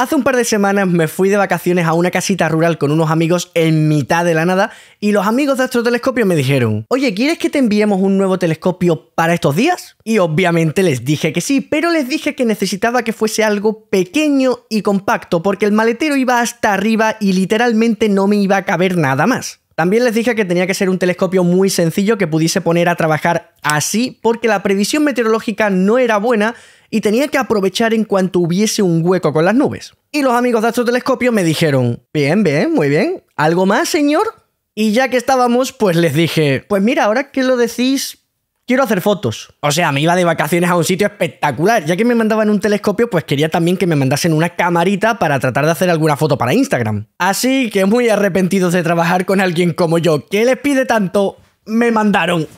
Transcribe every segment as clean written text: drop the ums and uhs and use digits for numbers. Hace un par de semanas me fui de vacaciones a una casita rural con unos amigos en mitad de la nada y los amigos de AstroTelescopio me dijeron: oye, ¿quieres que te enviemos un nuevo telescopio para estos días? Y obviamente les dije que sí, pero les dije que necesitaba que fuese algo pequeño y compacto porque el maletero iba hasta arriba y literalmente no me iba a caber nada más. También les dije que tenía que ser un telescopio muy sencillo que pudiese poner a trabajar así porque la previsión meteorológica no era buena y tenía que aprovechar en cuanto hubiese un hueco con las nubes. Y los amigos de AstroTelescopio me dijeron: bien, bien, muy bien, ¿algo más, señor? Y ya que estábamos, pues les dije: pues mira, ahora que lo decís, quiero hacer fotos. O sea, me iba de vacaciones a un sitio espectacular. Ya que me mandaban un telescopio, pues quería también que me mandasen una camarita para tratar de hacer alguna foto para Instagram. Así que muy arrepentidos de trabajar con alguien como yo, que les pide tanto, me mandaron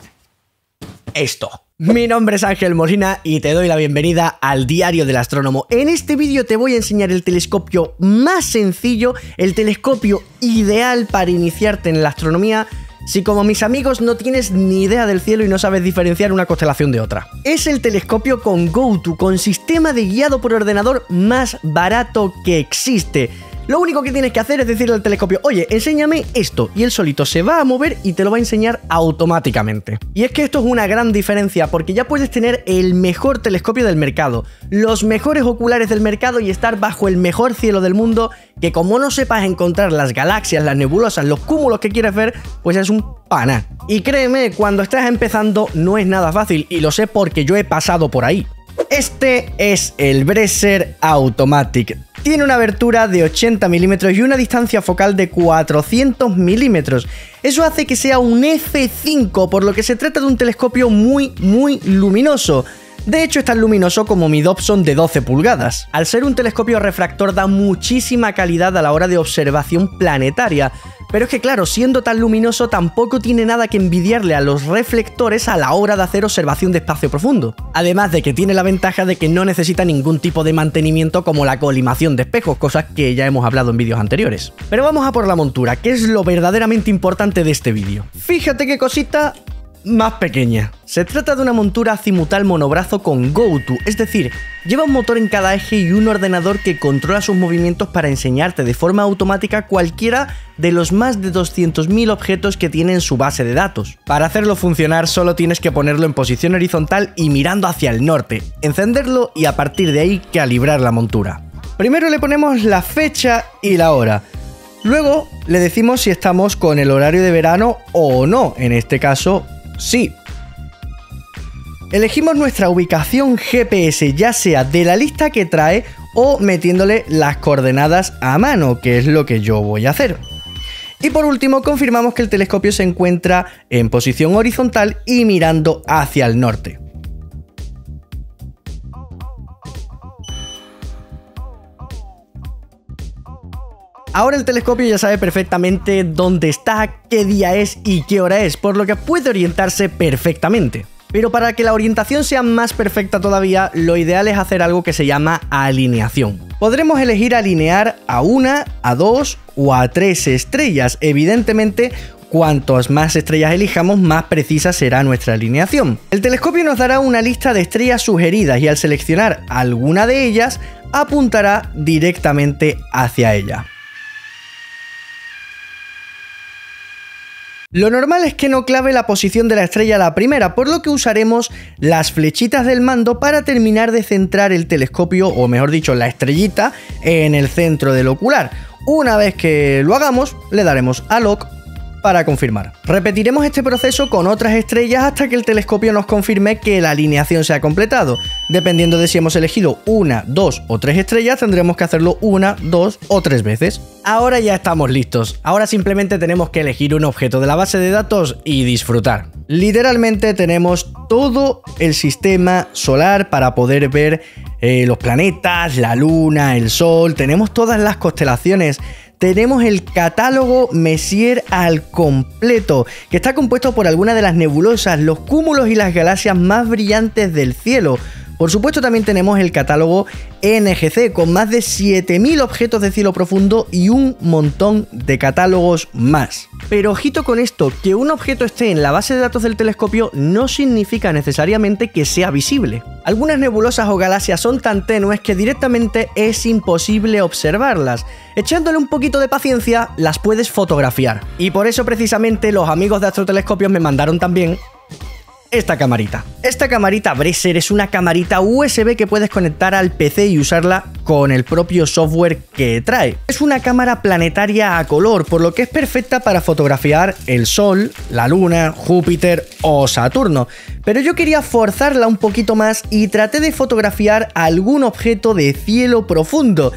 esto. Mi nombre es Ángel Molina y te doy la bienvenida al Diario del Astrónomo. En este vídeo te voy a enseñar el telescopio más sencillo, el telescopio ideal para iniciarte en la astronomía. Si como mis amigos no tienes ni idea del cielo y no sabes diferenciar una constelación de otra. Es el telescopio con GoTo, con sistema de guiado por ordenador más barato que existe. Lo único que tienes que hacer es decirle al telescopio: oye, enséñame esto, y él solito se va a mover y te lo va a enseñar automáticamente. Y es que esto es una gran diferencia, porque ya puedes tener el mejor telescopio del mercado, los mejores oculares del mercado y estar bajo el mejor cielo del mundo, que como no sepas encontrar las galaxias, las nebulosas, los cúmulos que quieres ver, pues es un pana. Y créeme, cuando estás empezando no es nada fácil, y lo sé porque yo he pasado por ahí. Este es el Bresser Automatic. Tiene una abertura de 80 milímetros y una distancia focal de 400 milímetros. Eso hace que sea un F5, por lo que se trata de un telescopio muy, muy luminoso. De hecho, es tan luminoso como mi Dobson de 12 pulgadas. Al ser un telescopio refractor da muchísima calidad a la hora de observación planetaria. Pero es que claro, siendo tan luminoso tampoco tiene nada que envidiarle a los reflectores a la hora de hacer observación de espacio profundo. Además de que tiene la ventaja de que no necesita ningún tipo de mantenimiento como la colimación de espejos, cosas que ya hemos hablado en vídeos anteriores. Pero vamos a por la montura, que es lo verdaderamente importante de este vídeo. Fíjate qué cosita más pequeña. Se trata de una montura azimutal monobrazo con GoTo, es decir, lleva un motor en cada eje y un ordenador que controla sus movimientos para enseñarte de forma automática cualquiera de los más de 200.000 objetos que tiene en su base de datos. Para hacerlo funcionar solo tienes que ponerlo en posición horizontal y mirando hacia el norte, encenderlo y a partir de ahí calibrar la montura. Primero le ponemos la fecha y la hora. Luego le decimos si estamos con el horario de verano o no, en este caso sí. Elegimos nuestra ubicación GPS, ya sea de la lista que trae o metiéndole las coordenadas a mano, que es lo que yo voy a hacer. Y por último, confirmamos que el telescopio se encuentra en posición horizontal y mirando hacia el norte. Ahora el telescopio ya sabe perfectamente dónde está, qué día es y qué hora es, por lo que puede orientarse perfectamente. Pero para que la orientación sea más perfecta todavía, lo ideal es hacer algo que se llama alineación. Podremos elegir alinear a una, a dos o a tres estrellas. Evidentemente, cuantas más estrellas elijamos, más precisa será nuestra alineación. El telescopio nos dará una lista de estrellas sugeridas y al seleccionar alguna de ellas, apuntará directamente hacia ella. Lo normal es que no clave la posición de la estrella a la primera, por lo que usaremos las flechitas del mando para terminar de centrar el telescopio, o mejor dicho, la estrellita, en el centro del ocular. Una vez que lo hagamos, le daremos a Lock para confirmar. Repetiremos este proceso con otras estrellas hasta que el telescopio nos confirme que la alineación se ha completado. Dependiendo de si hemos elegido una, dos o tres estrellas, tendremos que hacerlo una, dos o tres veces. Ahora ya estamos listos. Ahora simplemente tenemos que elegir un objeto de la base de datos y disfrutar. Literalmente tenemos todo el sistema solar para poder ver los planetas, la luna, el sol, tenemos todas las constelaciones. Tenemos el catálogo Messier al completo, que está compuesto por algunas de las nebulosas, los cúmulos y las galaxias más brillantes del cielo. Por supuesto también tenemos el catálogo NGC, con más de 7.000 objetos de cielo profundo y un montón de catálogos más. Pero ojito con esto, que un objeto esté en la base de datos del telescopio no significa necesariamente que sea visible. Algunas nebulosas o galaxias son tan tenues que directamente es imposible observarlas. Echándole un poquito de paciencia, las puedes fotografiar. Y por eso precisamente los amigos de Astrotelescopios me mandaron también esta camarita. Esta camarita Bresser es una camarita USB que puedes conectar al PC y usarla con el propio software que trae. Es una cámara planetaria a color, por lo que es perfecta para fotografiar el Sol, la Luna, Júpiter o Saturno. Pero yo quería forzarla un poquito más y traté de fotografiar algún objeto de cielo profundo.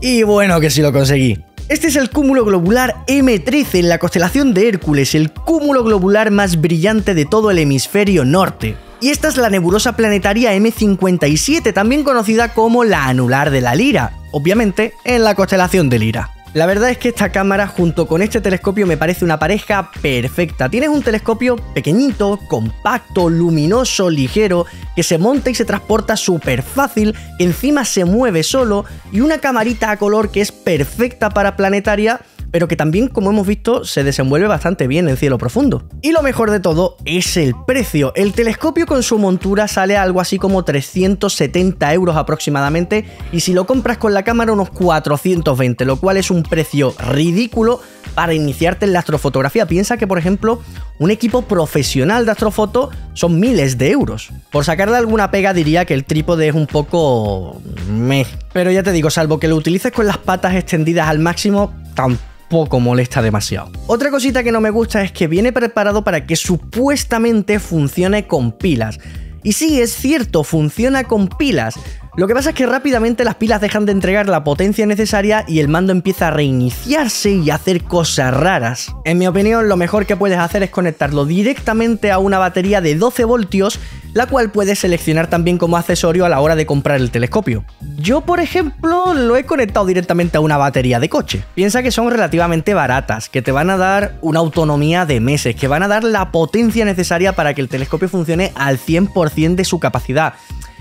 Y bueno, que sí lo conseguí. Este es el cúmulo globular M13 en la constelación de Hércules, el cúmulo globular más brillante de todo el hemisferio norte. Y esta es la nebulosa planetaria M57, también conocida como la anular de la Lira, obviamente en la constelación de Lira. La verdad es que esta cámara junto con este telescopio me parece una pareja perfecta. Tienes un telescopio pequeñito, compacto, luminoso, ligero, que se monta y se transporta súper fácil, que encima se mueve solo, y una camarita a color que es perfecta para planetaria, pero que también, como hemos visto, se desenvuelve bastante bien en cielo profundo. Y lo mejor de todo es el precio. El telescopio con su montura sale algo así como 370 € aproximadamente, y si lo compras con la cámara unos 420, lo cual es un precio ridículo para iniciarte en la astrofotografía. Piensa que, por ejemplo, un equipo profesional de astrofoto son miles de euros. Por sacarle alguna pega diría que el trípode es un poco... meh. Pero ya te digo, salvo que lo utilices con las patas extendidas al máximo, tampoco molesta demasiado. Otra cosita que no me gusta es que viene preparado para que supuestamente funcione con pilas. Y sí, es cierto, funciona con pilas. Lo que pasa es que rápidamente las pilas dejan de entregar la potencia necesaria y el mando empieza a reiniciarse y a hacer cosas raras. En mi opinión, lo mejor que puedes hacer es conectarlo directamente a una batería de 12 voltios, la cual puedes seleccionar también como accesorio a la hora de comprar el telescopio. Yo, por ejemplo, lo he conectado directamente a una batería de coche. Piensa que son relativamente baratas, que te van a dar una autonomía de meses, que van a dar la potencia necesaria para que el telescopio funcione al 100% de su capacidad.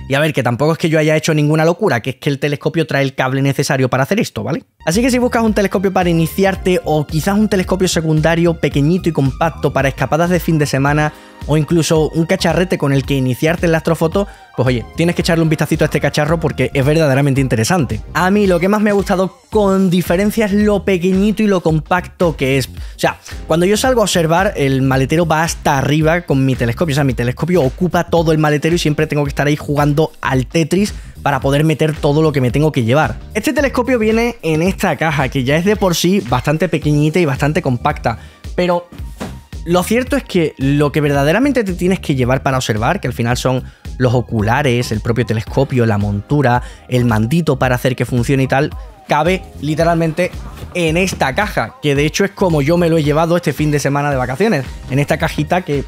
Y a ver, que tampoco es que yo haya hecho ninguna locura, que es que el telescopio trae el cable necesario para hacer esto, ¿vale? Así que si buscas un telescopio para iniciarte o quizás un telescopio secundario pequeñito y compacto para escapadas de fin de semana o incluso un cacharrete con el que iniciarte en la astrofoto, pues oye, tienes que echarle un vistacito a este cacharro porque es verdaderamente interesante. A mí lo que más me ha gustado con diferencia es lo pequeñito y lo compacto que es. O sea, cuando yo salgo a observar, el maletero va hasta arriba con mi telescopio. O sea, mi telescopio ocupa todo el maletero y siempre tengo que estar ahí jugando al Tetris para poder meter todo lo que me tengo que llevar. Este telescopio viene en esta caja, que ya es de por sí bastante pequeñita y bastante compacta, pero lo cierto es que lo que verdaderamente te tienes que llevar para observar, que al final son los oculares, el propio telescopio, la montura, el mandito para hacer que funcione y tal, cabe literalmente en esta caja, que de hecho es como yo me lo he llevado este fin de semana de vacaciones, en esta cajita que es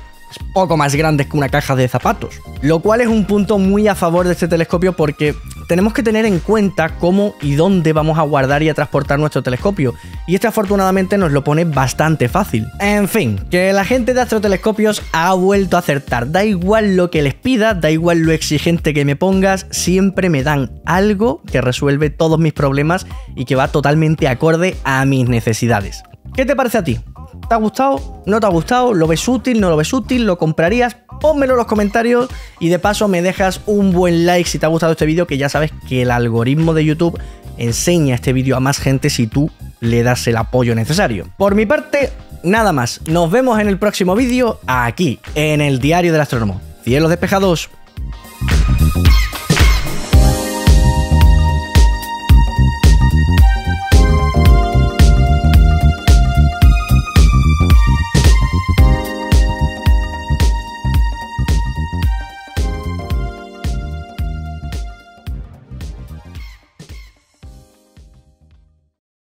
poco más grande que una caja de zapatos. Lo cual es un punto muy a favor de este telescopio, porque tenemos que tener en cuenta cómo y dónde vamos a guardar y a transportar nuestro telescopio, y este afortunadamente nos lo pone bastante fácil. En fin, que la gente de Astrotelescopios ha vuelto a acertar. Da igual lo que les pida, da igual lo exigente que me pongas, siempre me dan algo que resuelve todos mis problemas y que va totalmente acorde a mis necesidades. ¿Qué te parece a ti? ¿Te ha gustado? ¿No te ha gustado? ¿Lo ves útil? ¿No lo ves útil? ¿Lo comprarías? Pónmelo en los comentarios y de paso me dejas un buen like si te ha gustado este vídeo, que ya sabes que el algoritmo de YouTube enseña este vídeo a más gente si tú le das el apoyo necesario. Por mi parte, nada más. Nos vemos en el próximo vídeo aquí, en El Diario del Astrónomo. Cielos despejados.